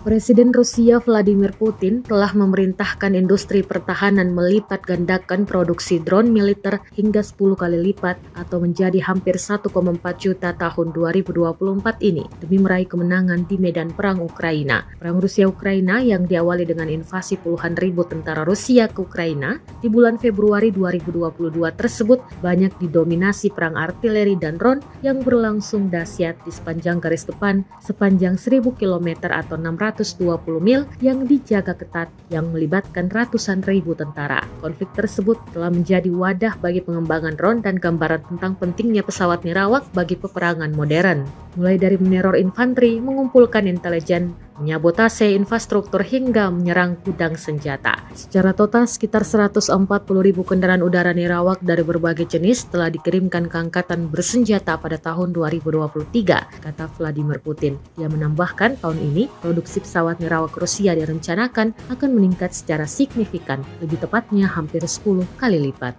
Presiden Rusia Vladimir Putin telah memerintahkan industri pertahanan melipat gandakan produksi drone militer hingga 10 kali lipat atau menjadi hampir 1,4 juta tahun 2024 ini demi meraih kemenangan di medan perang Ukraina. Perang Rusia-Ukraina yang diawali dengan invasi puluhan ribu tentara Rusia ke Ukraina di bulan Februari 2022 tersebut banyak didominasi perang artileri dan drone yang berlangsung dahsyat di sepanjang garis depan sepanjang 1.000 km atau 620 mil yang dijaga ketat yang melibatkan ratusan ribu tentara. Konflik tersebut telah menjadi wadah bagi pengembangan drone dan gambaran tentang pentingnya pesawat nirawak bagi peperangan modern. Mulai dari meneror infanteri, mengumpulkan intelijen, menyabotase infrastruktur hingga menyerang gudang senjata. Secara total, sekitar 140.000 kendaraan udara nirawak dari berbagai jenis telah dikirimkan ke angkatan bersenjata pada tahun 2023, kata Vladimir Putin. Dia menambahkan tahun ini, produksi pesawat nirawak Rusia direncanakan akan meningkat secara signifikan, lebih tepatnya hampir 10 kali lipat.